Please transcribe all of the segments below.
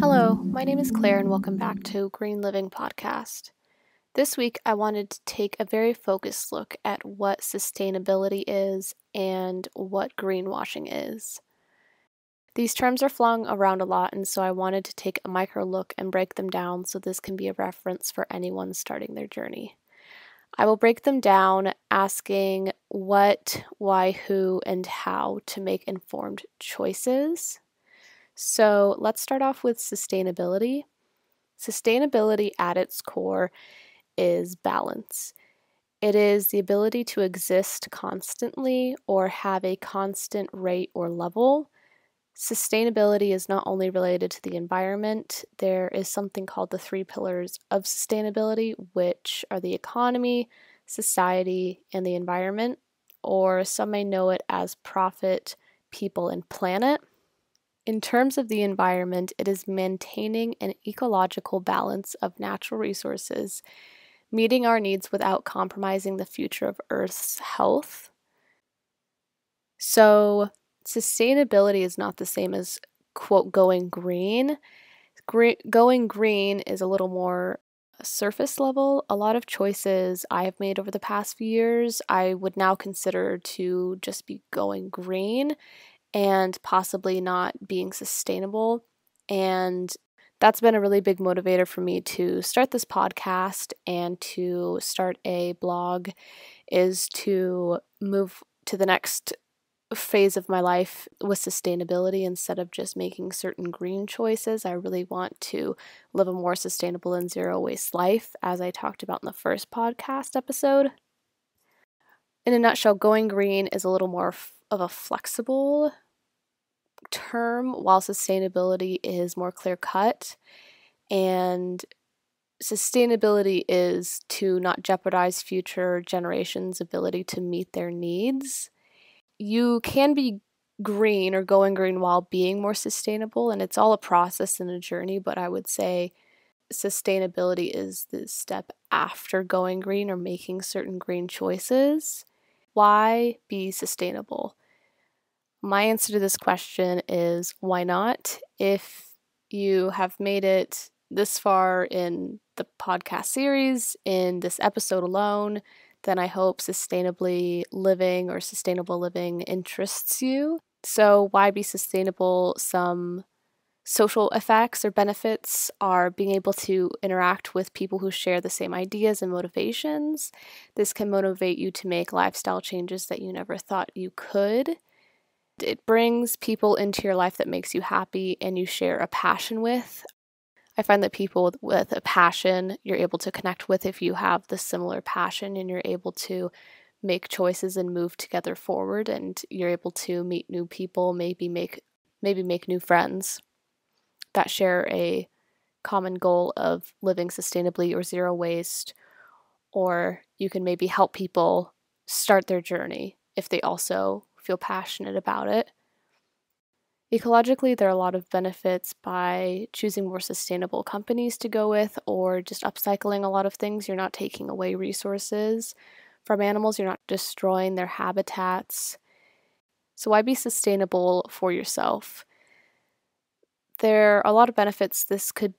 Hello, my name is Claire and welcome back to Green Living Podcast. This week I wanted to take a very focused look at what sustainability is and what greenwashing is. These terms are flung around a lot, and so I wanted to take a micro look and break them down so this can be a reference for anyone starting their journey. I will break them down asking what, why, who, and how to make informed choices. So let's start off with sustainability. Sustainability at its core is balance. It is the ability to exist constantly or have a constant rate or level. Sustainability is not only related to the environment. There is something called the three pillars of sustainability, which are the economy, society, and the environment, or some may know it as profit, people, and planet. In terms of the environment, it is maintaining an ecological balance of natural resources, meeting our needs without compromising the future of Earth's health. So, sustainability is not the same as, quote, going green. Going green is a little more surface level. A lot of choices I have made over the past few years, I would now consider to just be going green and possibly not being sustainable. And that's been a really big motivator for me to start this podcast and to start a blog, is to move to the next phase of my life with sustainability instead of just making certain green choices. I really want to live a more sustainable and zero waste life, as I talked about in the first podcast episode. In a nutshell, going green is a little more of a flexible term, while sustainability is more clear-cut. And sustainability is to not jeopardize future generations' ability to meet their needs. You can be green or going green while being more sustainable, and it's all a process and a journey, but I would say sustainability is the step after going green or making certain green choices. Why be sustainable? My answer to this question is why not? If you have made it this far in the podcast series, in this episode alone, then I hope sustainably living or sustainable living interests you. So why be sustainable? Some social effects or benefits are being able to interact with people who share the same ideas and motivations. This can motivate you to make lifestyle changes that you never thought you could. It brings people into your life that makes you happy and you share a passion with. I find that people with a passion you're able to connect with if you have the similar passion, and you're able to make choices and move together forward, and you're able to meet new people, maybe make new friends that share a common goal of living sustainably or zero waste, or you can maybe help people start their journey if they also feel passionate about it. Ecologically, there are a lot of benefits by choosing more sustainable companies to go with, or just upcycling a lot of things. You're not taking away resources from animals. You're not destroying their habitats. So why be sustainable for yourself? There are a lot of benefits. This could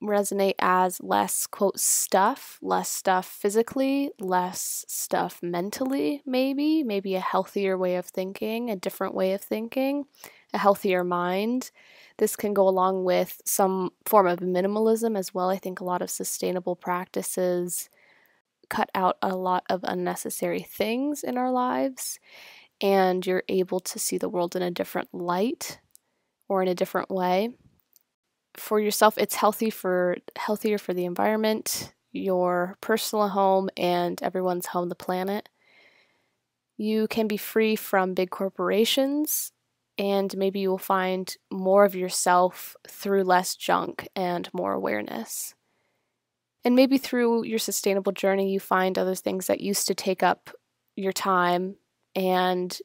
resonate as less, quote, stuff, less stuff physically, less stuff mentally, maybe a healthier way of thinking, a different way of thinking, a healthier mind. This can go along with some form of minimalism as well. I think a lot of sustainable practices cut out a lot of unnecessary things in our lives, and you're able to see the world in a different light or in a different way. For yourself, it's healthier for the environment, your personal home, and everyone's home, the planet. You can be free from big corporations, and maybe you will find more of yourself through less junk and more awareness. And maybe through your sustainable journey, you find other things that used to take up your time and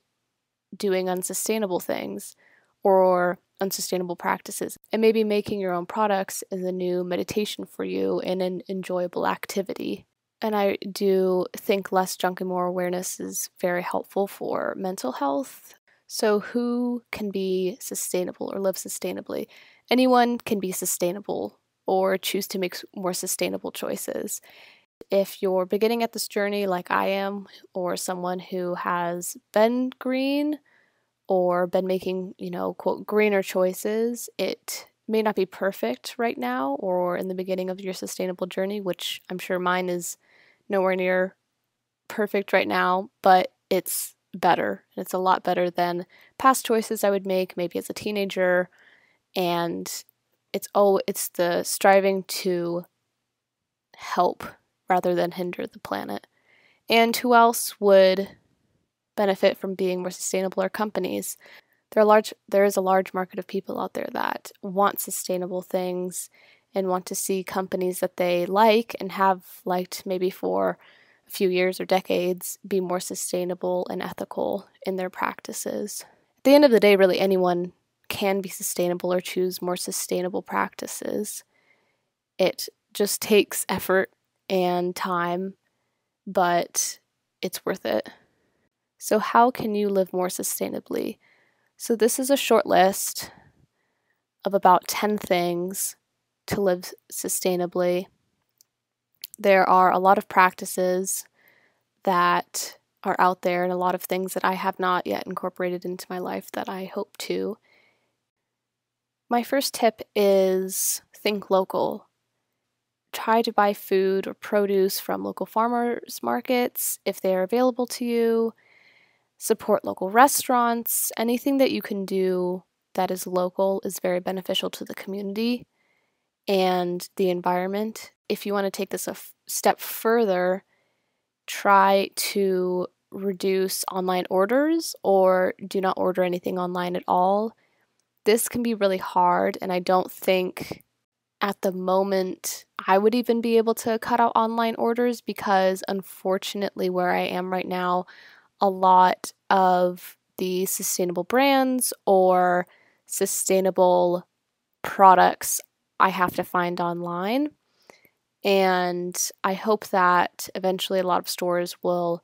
doing unsustainable things, or unsustainable practices, and maybe making your own products is a new meditation for you and an enjoyable activity. And I do think less junk and more awareness is very helpful for mental health. So who can be sustainable or live sustainably? Anyone can be sustainable or choose to make more sustainable choices. If you're beginning at this journey like I am, or someone who has been green or been making, quote, greener choices, it may not be perfect right now or in the beginning of your sustainable journey, which I'm sure mine is nowhere near perfect right now, but it's better. It's a lot better than past choices I would make maybe as a teenager. And it's the striving to help rather than hinder the planet. And who else would benefit from being more sustainable are companies. There is a large market of people out there that want sustainable things and want to see companies that they like and have liked maybe for a few years or decades be more sustainable and ethical in their practices. At the end of the day, really anyone can be sustainable or choose more sustainable practices. It just takes effort and time, but it's worth it. So how can you live more sustainably? So this is a short list of about 10 things to live sustainably. There are a lot of practices that are out there and a lot of things that I have not yet incorporated into my life that I hope to. My first tip is think local. Try to buy food or produce from local farmers markets if they are available to you. Support local restaurants. Anything that you can do that is local is very beneficial to the community and the environment. If you want to take this a step further, try to reduce online orders or do not order anything online at all. This can be really hard, and I don't think at the moment I would even be able to cut out online orders because, unfortunately, where I am right now, a lot of the sustainable brands or sustainable products I have to find online. And I hope that eventually a lot of stores will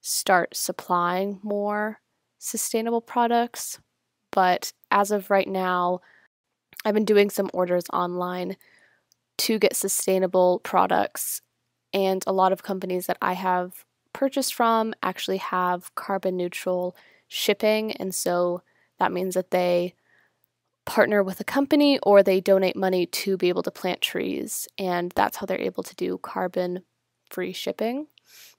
start supplying more sustainable products. But as of right now, I've been doing some orders online to get sustainable products. And a lot of companies that I have purchased from actually have carbon neutral shipping, and so that means that they partner with a company or they donate money to be able to plant trees, and that's how they're able to do carbon free shipping.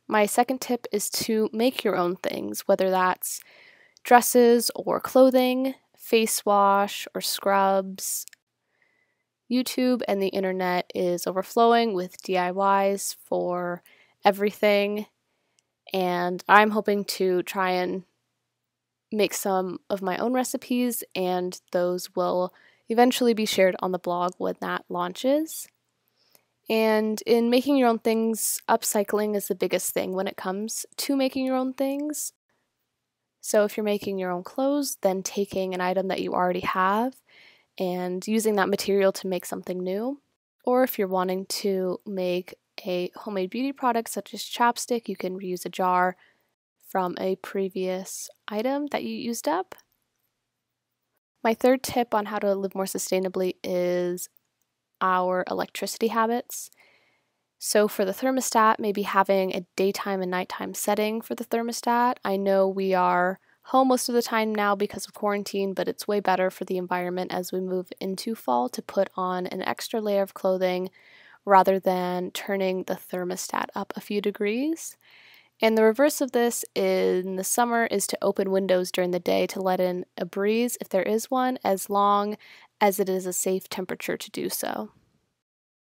My second tip is to make your own things, whether that's dresses or clothing, face wash or scrubs. YouTube and the internet is overflowing with DIYs for everything. And I'm hoping to try and make some of my own recipes, and those will eventually be shared on the blog when that launches. And in making your own things, upcycling is the biggest thing when it comes to making your own things. So if you're making your own clothes, then taking an item that you already have and using that material to make something new. Or if you're wanting to make a homemade beauty product such as chapstick, you can reuse a jar from a previous item that you used up. My third tip on how to live more sustainably is our electricity habits. So for the thermostat, maybe having a daytime and nighttime setting for the thermostat. I know we are home most of the time now because of quarantine, but it's way better for the environment as we move into fall to put on an extra layer of clothing rather than turning the thermostat up a few degrees. And the reverse of this in the summer is to open windows during the day to let in a breeze if there is one, as long as it is a safe temperature to do so.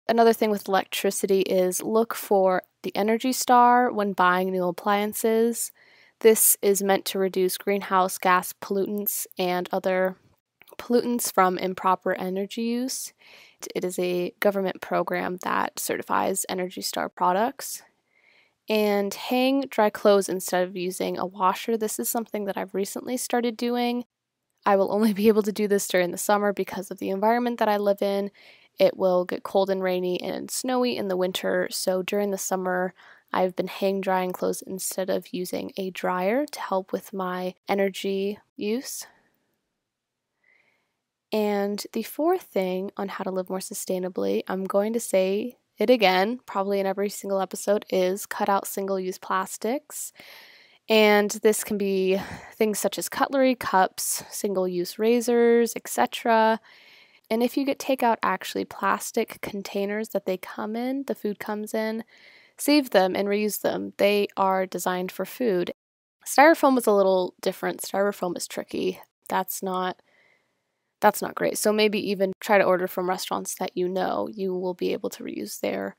Another thing with electricity is look for the Energy Star when buying new appliances. This is meant to reduce greenhouse gas pollutants and other pollutants from improper energy use. It is a government program that certifies Energy Star products. And hang dry clothes instead of using a washer. This is something that I've recently started doing. I will only be able to do this during the summer because of the environment that I live in. It will get cold and rainy and snowy in the winter, so during the summer I've been hang drying clothes instead of using a dryer to help with my energy use. And the fourth thing on how to live more sustainably, I'm going to say it again, probably in every single episode, is cut out single-use plastics. And this can be things such as cutlery, cups, single-use razors, etc. And if you get takeout, actually plastic containers that they come in, the food comes in, save them and reuse them. They are designed for food. Styrofoam was a little different. Styrofoam is tricky. That's not great. So maybe even try to order from restaurants that you know you will be able to reuse their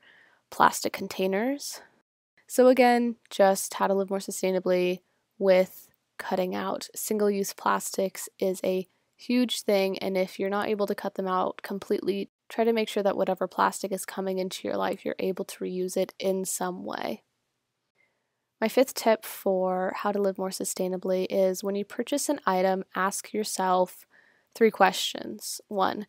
plastic containers. So again, just how to live more sustainably with cutting out single-use plastics is a huge thing. And if you're not able to cut them out completely, try to make sure that whatever plastic is coming into your life, you're able to reuse it in some way. My fifth tip for how to live more sustainably is when you purchase an item, ask yourself 3 questions. 1,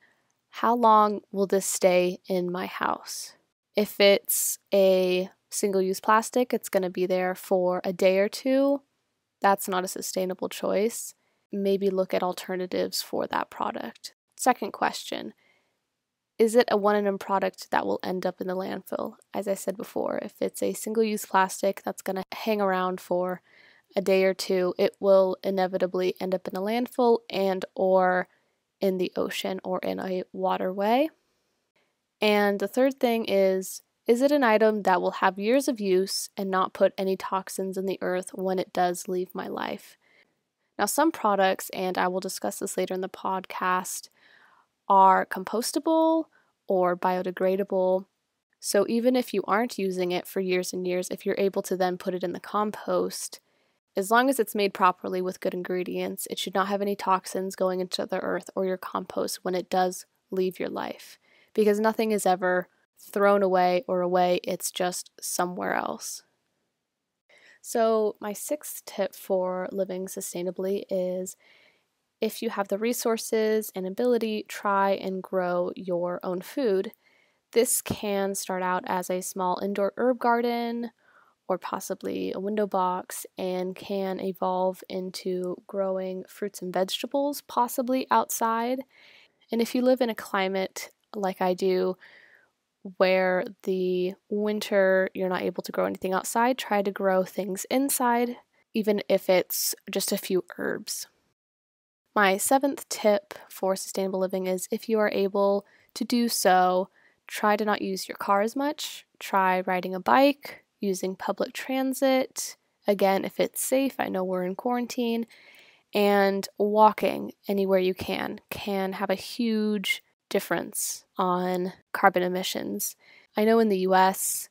how long will this stay in my house? If it's a single-use plastic, it's going to be there for a day or two. That's not a sustainable choice. Maybe look at alternatives for that product. Second question, is it a one-and-done product that will end up in the landfill? As I said before, if it's a single-use plastic that's going to hang around for a day or two, it will inevitably end up in a landfill and or in the ocean or in a waterway. And the third thing is it an item that will have years of use and not put any toxins in the earth when it does leave my life? Now, some products, and I will discuss this later in the podcast, are compostable or biodegradable. So even if you aren't using it for years and years, if you're able to then put it in the compost, as long as it's made properly with good ingredients, it should not have any toxins going into the earth or your compost when it does leave your life, because nothing is ever thrown away or away, it's just somewhere else. So my 6th tip for living sustainably is, if you have the resources and ability, try and grow your own food. This can start out as a small indoor herb garden or possibly a window box, and can evolve into growing fruits and vegetables, possibly outside. And if you live in a climate like I do, where the winter you're not able to grow anything outside, try to grow things inside, even if it's just a few herbs. My 7th tip for sustainable living is, if you are able to do so, try to not use your car as much. Try riding a bike, using public transit, again, if it's safe, I know we're in quarantine, and walking anywhere you can have a huge difference on carbon emissions. I know in the US,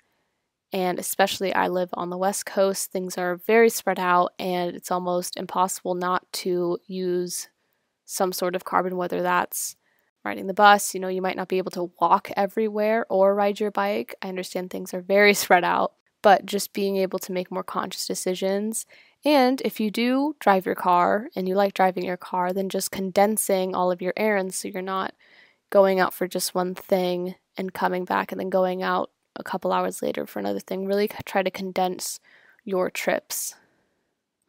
and especially I live on the West Coast, things are very spread out and it's almost impossible not to use some sort of carbon, whether that's riding the bus. You know, you might not be able to walk everywhere or ride your bike. I understand things are very spread out, but just being able to make more conscious decisions. And if you do drive your car and you like driving your car, then just condensing all of your errands so you're not going out for just one thing and coming back and then going out a couple hours later for another thing. Really try to condense your trips.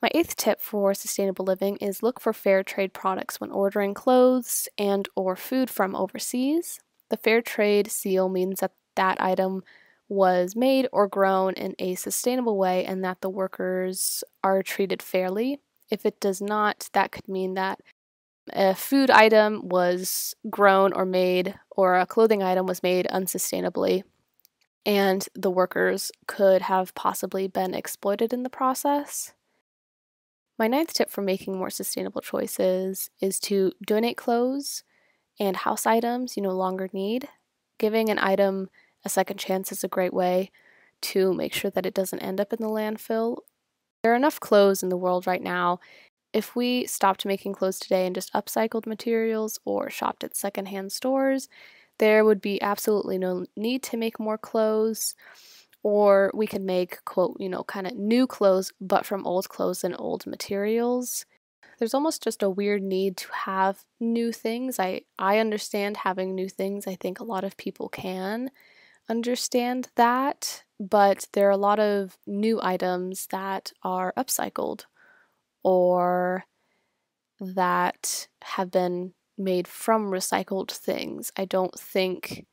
My 8th tip for sustainable living is look for fair trade products when ordering clothes and or food from overseas. The fair trade seal means that that item was made or grown in a sustainable way and that the workers are treated fairly. If it does not, that could mean that a food item was grown or made, or a clothing item was made unsustainably, and the workers could have possibly been exploited in the process. My 9th tip for making more sustainable choices is to donate clothes and house items you no longer need. Giving an item a second chance is a great way to make sure that it doesn't end up in the landfill. There are enough clothes in the world right now. If we stopped making clothes today and just upcycled materials or shopped at secondhand stores, there would be absolutely no need to make more clothes, or we could make, quote, you know, kind of new clothes, but from old clothes and old materials. there's almost just a weird need to have new things. I understand having new things. I think a lot of people can understand that, but there are a lot of new items that are upcycled or that have been made from recycled things. I don't think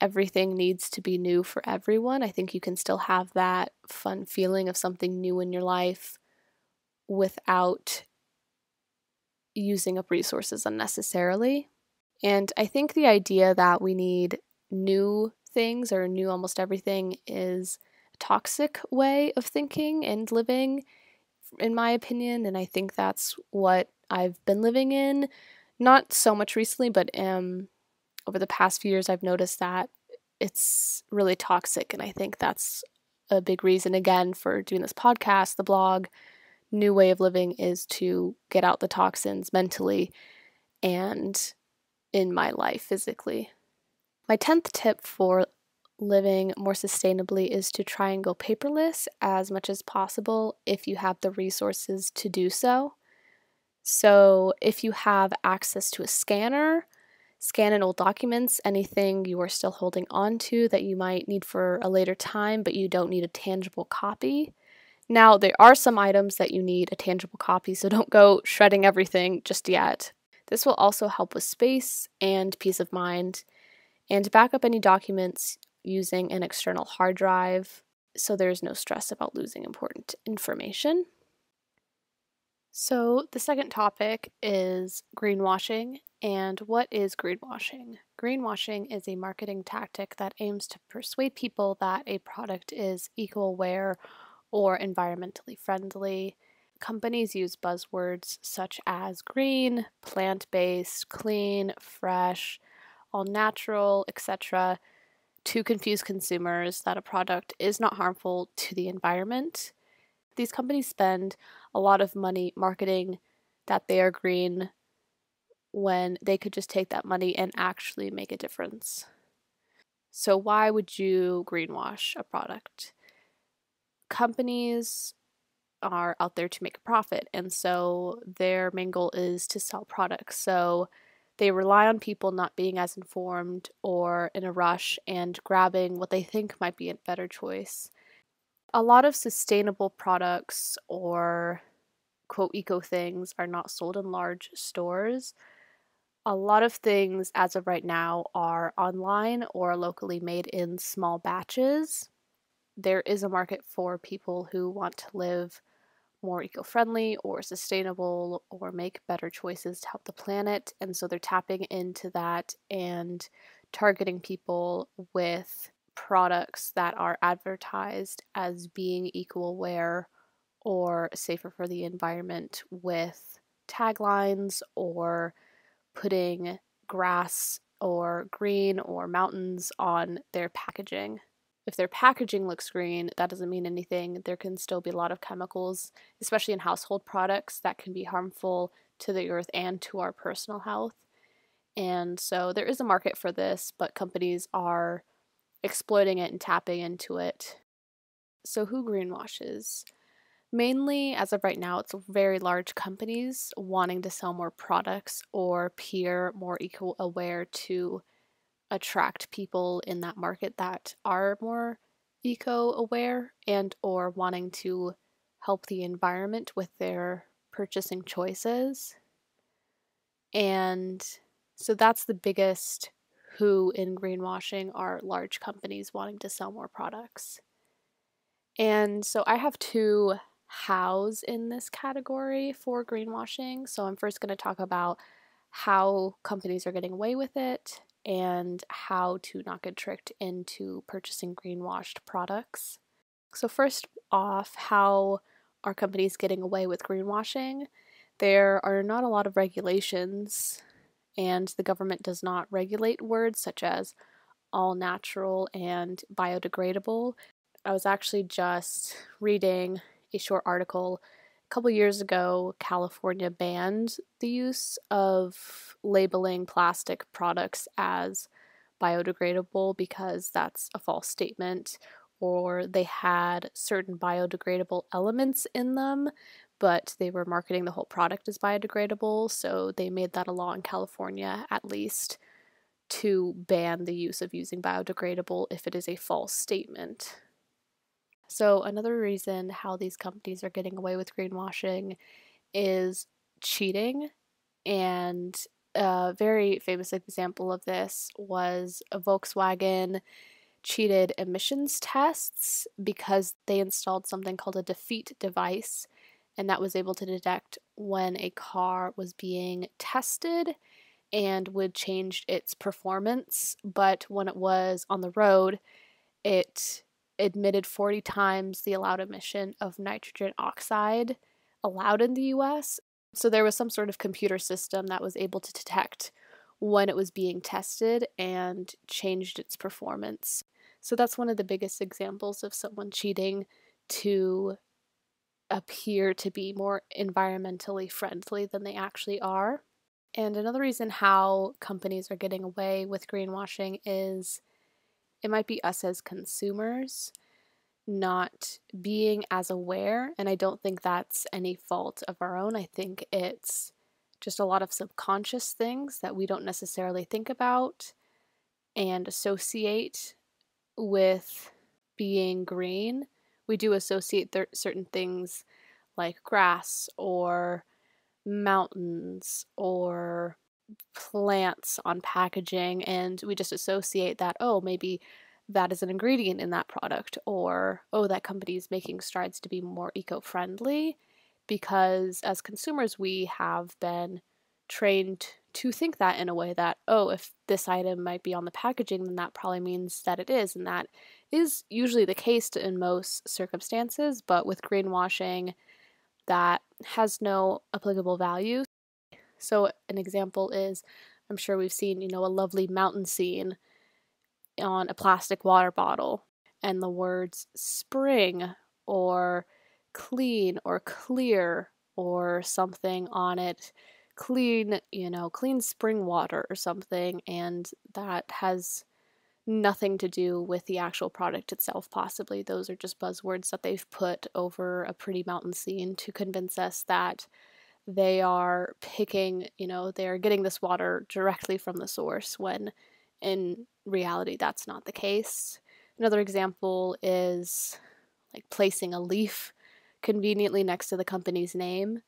everything needs to be new for everyone. I think you can still have that fun feeling of something new in your life without using up resources unnecessarily. And I think the idea that we need new things or new almost everything is a toxic way of thinking and living, in my opinion, and I think that's what I've been living in. Not so much recently, but over the past few years I've noticed that it's really toxic, and I think that's a big reason, again, for doing this podcast, the blog. New way of living is to get out the toxins mentally and in my life physically. My 10th tip for living more sustainably is to try and go paperless as much as possible if you have the resources to do so. So if you have access to a scanner, scan in old documents, anything you are still holding on to that you might need for a later time, but you don't need a tangible copy. Now, there are some items that you need a tangible copy, so don't go shredding everything just yet. This will also help with space and peace of mind, and back up any documents using an external hard drive so there's no stress about losing important information. So the second topic is greenwashing. And what is greenwashing? Greenwashing is a marketing tactic that aims to persuade people that a product is eco-aware or environmentally friendly. Companies use buzzwords such as green, plant-based, clean, fresh, all natural, etc. to confuse consumers that a product is not harmful to the environment. These companies spend a lot of money marketing that they are green when they could just take that money and actually make a difference. So why would you greenwash a product? Companies are out there to make a profit, and so their main goal is to sell products. So they rely on people not being as informed or in a rush and grabbing what they think might be a better choice. A lot of sustainable products or quote eco things are not sold in large stores. A lot of things as of right now are online or locally made in small batches. There is a market for people who want to live more eco-friendly or sustainable or make better choices to help the planet, and so they're tapping into that and targeting people with products that are advertised as being eco-aware or safer for the environment with taglines or putting grass or green or mountains on their packaging. If their packaging looks green, that doesn't mean anything. There can still be a lot of chemicals, especially in household products, that can be harmful to the earth and to our personal health. And so there is a market for this, but companies are exploiting it and tapping into it. So who greenwashes? Mainly, as of right now, it's very large companies wanting to sell more products or appear more eco-aware to attract people in that market that are more eco-aware and or wanting to help the environment with their purchasing choices. And so that's the biggest who in greenwashing are large companies wanting to sell more products. And so I have two hows in this category for greenwashing. So I'm first going to talk about how companies are getting away with it and how to not get tricked into purchasing greenwashed products. So first off, how are companies getting away with greenwashing? There are not a lot of regulations, and the government does not regulate words such as all natural and biodegradable. I was actually just reading a short article. A couple years ago, California banned the use of labeling plastic products as biodegradable because that's a false statement, or they had certain biodegradable elements in them, but they were marketing the whole product as biodegradable, so they made that a law in California, at least, to ban the use of using biodegradable if it is a false statement. So another reason how these companies are getting away with greenwashing is cheating, and a very famous example of this was a Volkswagen cheated emissions tests because they installed something called a defeat device, and that was able to detect when a car was being tested and would change its performance. But when it was on the road, it admitted 40 times the allowed emission of nitrogen oxide allowed in the US. So there was some sort of computer system that was able to detect when it was being tested and changed its performance. So that's one of the biggest examples of someone cheating to appear to be more environmentally friendly than they actually are. And another reason how companies are getting away with greenwashing is it might be us as consumers not being as aware, and I don't think that's any fault of our own. I think it's just a lot of subconscious things that we don't necessarily think about and associate with being green. We do associate certain things like grass or mountains or plants on packaging, and we just associate that, oh, maybe that is an ingredient in that product, or oh, that company is making strides to be more eco-friendly, because as consumers we have been trained to think that in a way that, oh, if this item might be on the packaging, then that probably means that it is, and that is usually the case in most circumstances, but with greenwashing that has no applicable value. So an example is, I'm sure we've seen, you know, a lovely mountain scene on a plastic water bottle, and the words spring or clean or clear or something on it, clean, you know, clean spring water or something, and that has nothing to do with the actual product itself, possibly. Those are just buzzwords that they've put over a pretty mountain scene to convince us that they are picking, you know, they're getting this water directly from the source, when in reality that's not the case. Another example is like placing a leaf conveniently next to the company's name,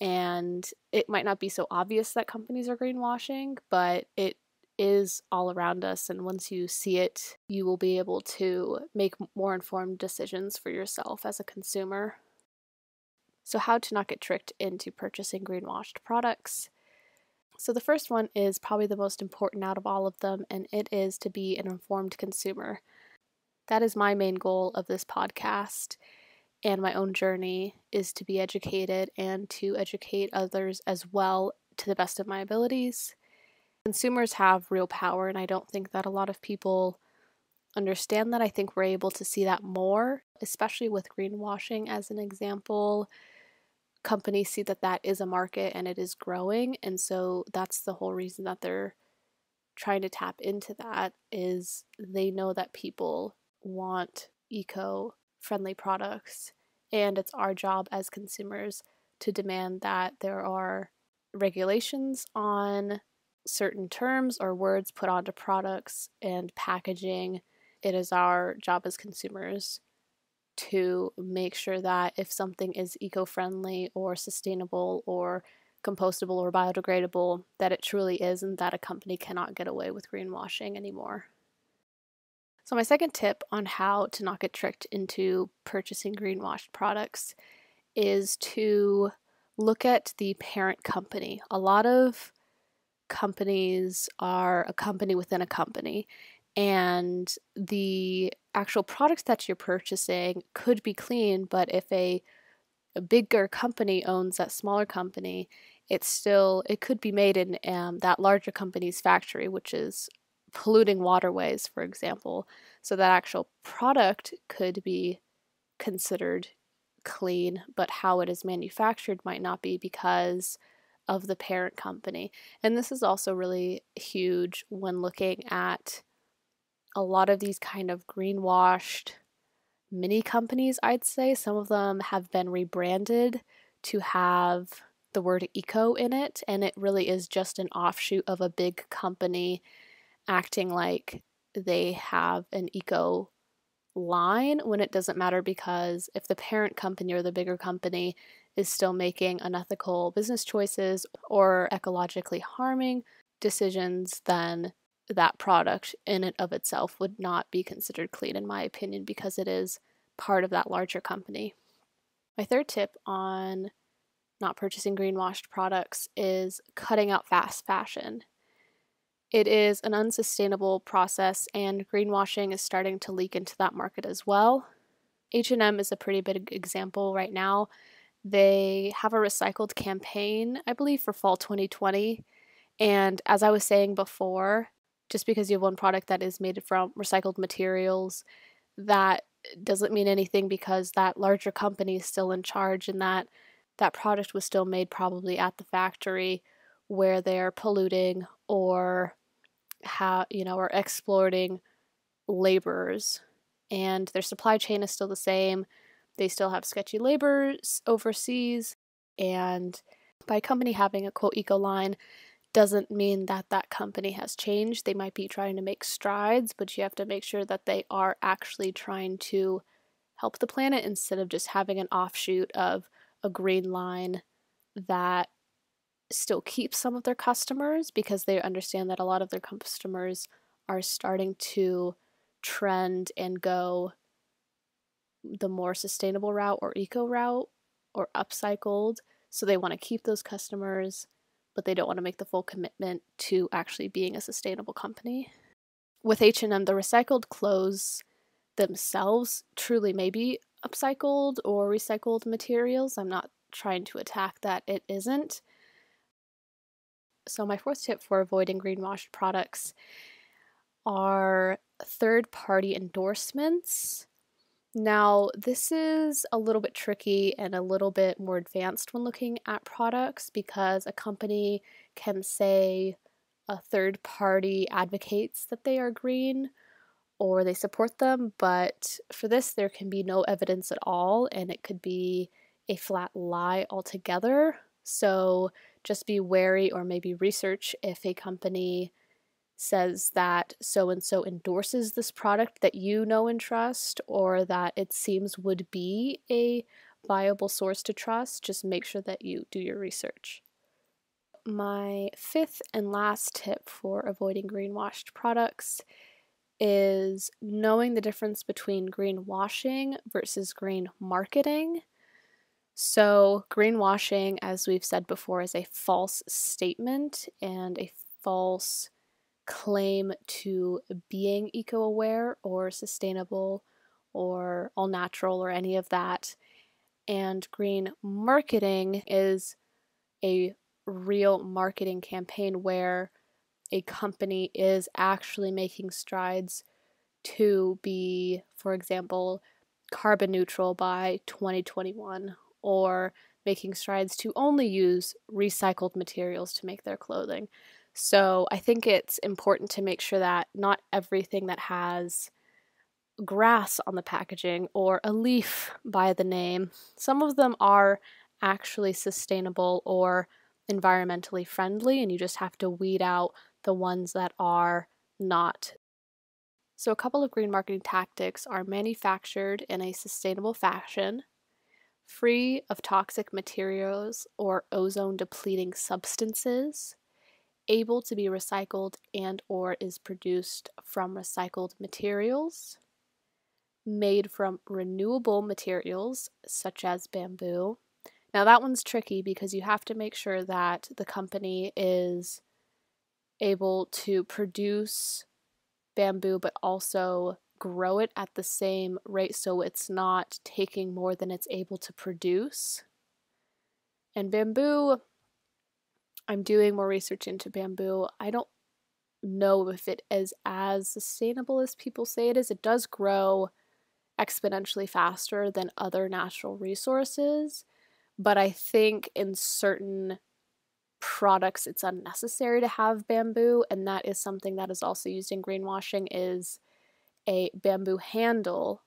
and it might not be so obvious that companies are greenwashing, but it is all around us, and once you see it, you will be able to make more informed decisions for yourself as a consumer. So how to not get tricked into purchasing greenwashed products. So the first one is probably the most important out of all of them, and it is to be an informed consumer. That is my main goal of this podcast and my own journey, is to be educated and to educate others as well to the best of my abilities. Consumers have real power, and I don't think that a lot of people understand that. I think we're able to see that more, especially with greenwashing as an example. Companies see that that is a market and it is growing, and so that's the whole reason that they're trying to tap into that, is they know that people want eco-friendly products, and it's our job as consumers to demand that there are regulations on certain terms or words put onto products and packaging. It is our job as consumers to make sure that if something is eco-friendly or sustainable or compostable or biodegradable, that it truly is, and that a company cannot get away with greenwashing anymore. So my second tip on how to not get tricked into purchasing greenwashed products is to look at the parent company. A lot of companies are a company within a company, and the actual products that you're purchasing could be clean, but if a bigger company owns that smaller company, it could be made in that larger company's factory, which is polluting waterways, for example. So that actual product could be considered clean, but how it is manufactured might not be, because of the parent company. And this is also really huge when looking at a lot of these kind of greenwashed mini companies, I'd say. Some of them have been rebranded to have the word eco in it, and it really is just an offshoot of a big company acting like they have an eco line when it doesn't matter, because if the parent company or the bigger company is still making unethical business choices or ecologically harming decisions, then that product in and of itself would not be considered clean, in my opinion, because it is part of that larger company. My third tip on not purchasing greenwashed products is cutting out fast fashion. It is an unsustainable process, and greenwashing is starting to leak into that market as well. H&M is a pretty big example right now. They have a recycled campaign, I believe, for fall 2020. And as I was saying before, just because you have one product that is made from recycled materials, that doesn't mean anything, because that larger company is still in charge, and that product was still made probably at the factory where they're polluting or are exploiting laborers, and their supply chain is still the same. They still have sketchy laborers overseas, and by a company having a quote eco line doesn't mean that that company has changed. They might be trying to make strides, but you have to make sure that they are actually trying to help the planet instead of just having an offshoot of a green line that still keeps some of their customers, because they understand that a lot of their customers are starting to trend and go the more sustainable route or eco route or upcycled. So they want to keep those customers, but they don't want to make the full commitment to actually being a sustainable company. With H&M, the recycled clothes themselves truly may be upcycled or recycled materials. I'm not trying to attack that it isn't. So my fourth tip for avoiding greenwashed products are third-party endorsements. Now, this is a little bit tricky and a little bit more advanced when looking at products, because a company can say a third party advocates that they are green or they support them, but for this there can be no evidence at all, and it could be a flat lie altogether. So just be wary, or maybe research if a company says that so-and-so endorses this product that you know and trust, or that it seems would be a viable source to trust. Just make sure that you do your research. My fifth and last tip for avoiding greenwashed products is knowing the difference between greenwashing versus green marketing. So greenwashing, as we've said before, is a false statement and a false claim to being eco-aware or sustainable or all natural or any of that. And green marketing is a real marketing campaign where a company is actually making strides to be, for example, carbon neutral by 2021, or making strides to only use recycled materials to make their clothing. So I think it's important to make sure that not everything that has grass on the packaging or a leaf by the name, some of them are actually sustainable or environmentally friendly, and you just have to weed out the ones that are not. So a couple of green marketing tactics are manufactured in a sustainable fashion, free of toxic materials or ozone-depleting substances, able to be recycled and or is produced from recycled materials, made from renewable materials such as bamboo. Now that one's tricky, because you have to make sure that the company is able to produce bamboo but also grow it at the same rate, so it's not taking more than it's able to produce. And bamboo, I'm doing more research into bamboo. I don't know if it is as sustainable as people say it is. It does grow exponentially faster than other natural resources, but I think in certain products it's unnecessary to have bamboo, and that is something that is also used in greenwashing. Is a bamboo handle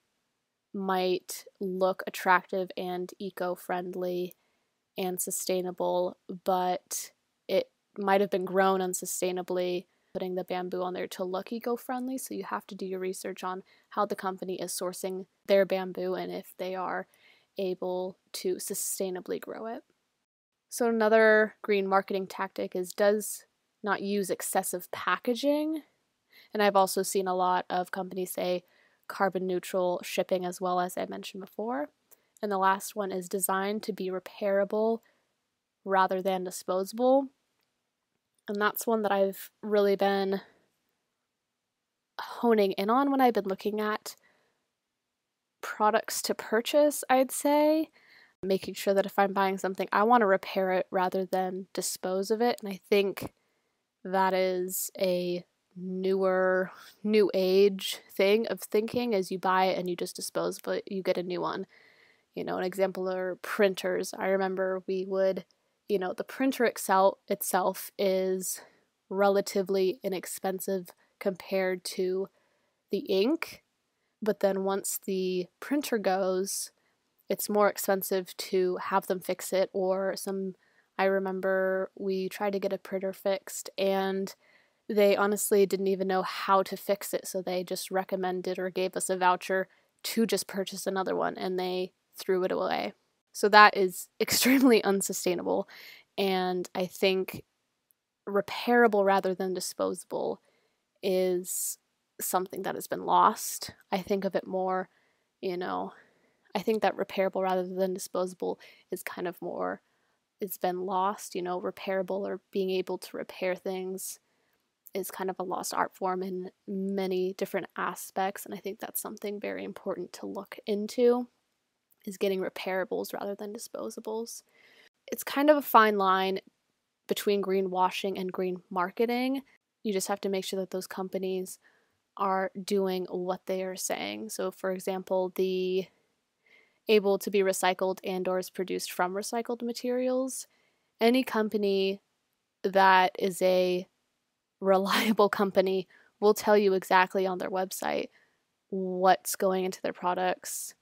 might look attractive and eco-friendly and sustainable, but it might have been grown unsustainably, putting the bamboo on there to look eco-friendly. So you have to do your research on how the company is sourcing their bamboo and if they are able to sustainably grow it. So another green marketing tactic is does not use excessive packaging. And I've also seen a lot of companies say carbon neutral shipping as well, as I mentioned before. And the last one is designed to be repairable rather than disposable. And that's one that I've really been honing in on when I've been looking at products to purchase, I'd say. Making sure that if I'm buying something, I want to repair it rather than dispose of it. And I think that is a newer, new age thing of thinking, as you buy it and you just dispose, but you get a new one. You know, an example are printers. I remember we would, you know, the printer itself is relatively inexpensive compared to the ink. But then once the printer goes, it's more expensive to have them fix it. Or I remember we tried to get a printer fixed and they honestly didn't even know how to fix it. So they just recommended or gave us a voucher to just purchase another one, and they threw it away. So that is extremely unsustainable. And I think repairable rather than disposable is something that has been lost. I think of it more, you know, I think that repairable rather than disposable is kind of more, it's been lost, you know, repairable or being able to repair things is kind of a lost art form in many different aspects. And I think that's something very important to look into, is getting repairables rather than disposables. It's kind of a fine line between greenwashing and green marketing. You just have to make sure that those companies are doing what they are saying. So for example, the able to be recycled and/or is produced from recycled materials. Any company that is a reliable company will tell you exactly on their website what's going into their products,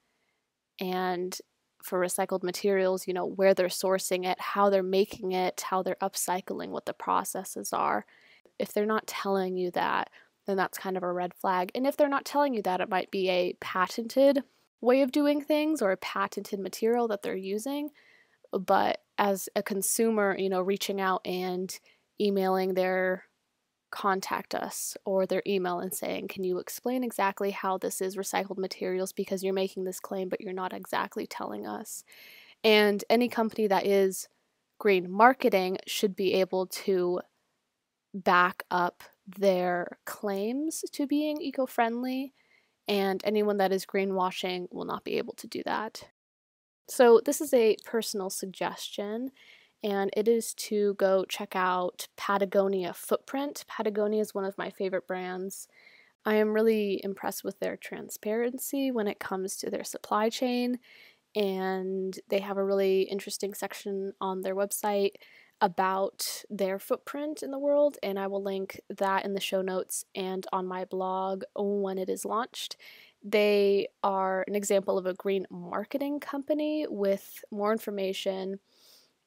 and for recycled materials, you know, where they're sourcing it, how they're making it, how they're upcycling, what the processes are. If they're not telling you that, then that's kind of a red flag. And if they're not telling you that, it might be a patented way of doing things or a patented material that they're using. But as a consumer, you know, reaching out and emailing their contact us or their email and saying, can you explain exactly how this is recycled materials, because you're making this claim but you're not exactly telling us. And any company that is green marketing should be able to back up their claims to being eco-friendly, and anyone that is greenwashing will not be able to do that. So this is a personal suggestion, and it is to go check out Patagonia Footprint. Patagonia is one of my favorite brands. I am really impressed with their transparency when it comes to their supply chain, and they have a really interesting section on their website about their footprint in the world, and I will link that in the show notes and on my blog when it is launched. They are an example of a green marketing company with more information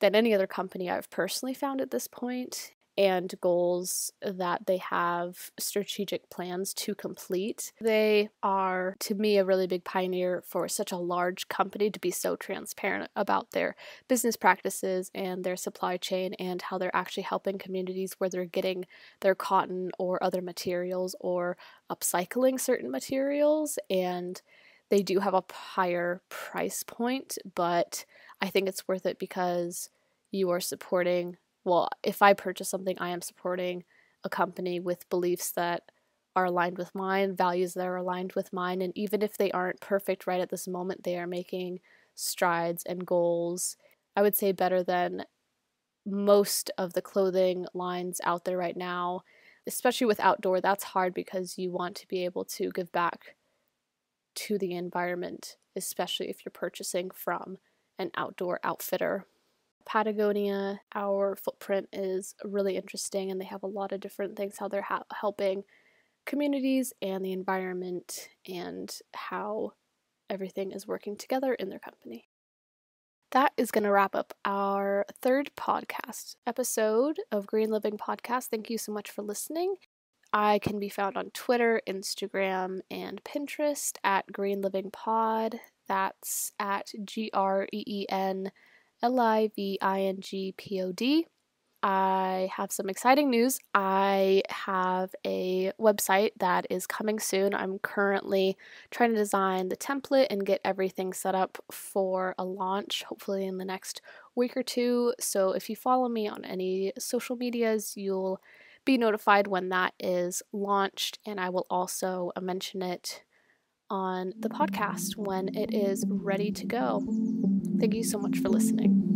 than any other company I've personally found at this point, and goals that they have, strategic plans to complete. They are, to me, a really big pioneer for such a large company to be so transparent about their business practices and their supply chain and how they're actually helping communities where they're getting their cotton or other materials or upcycling certain materials. And they do have a higher price point, but I think it's worth it because you are supporting, well, if I purchase something, I am supporting a company with beliefs that are aligned with mine, values that are aligned with mine, and even if they aren't perfect right at this moment, they are making strides and goals, I would say, better than most of the clothing lines out there right now, especially with outdoor. That's hard because you want to be able to give back to the environment, especially if you're purchasing from an outdoor outfitter. Patagonia, our footprint, is really interesting, and they have a lot of different things, how they're helping communities and the environment and how everything is working together in their company. That is going to wrap up our third podcast episode of Green Living Podcast. Thank you so much for listening. I can be found on Twitter, Instagram, and Pinterest at Green Living Pod. That's at GreenLiving Pod. I have some exciting news. I have a website that is coming soon. I'm currently trying to design the template and get everything set up for a launch, hopefully in the next week or two. So if you follow me on any social medias, you'll be notified when that is launched, and I will also mention it on the podcast when it is ready to go. Thank you so much for listening.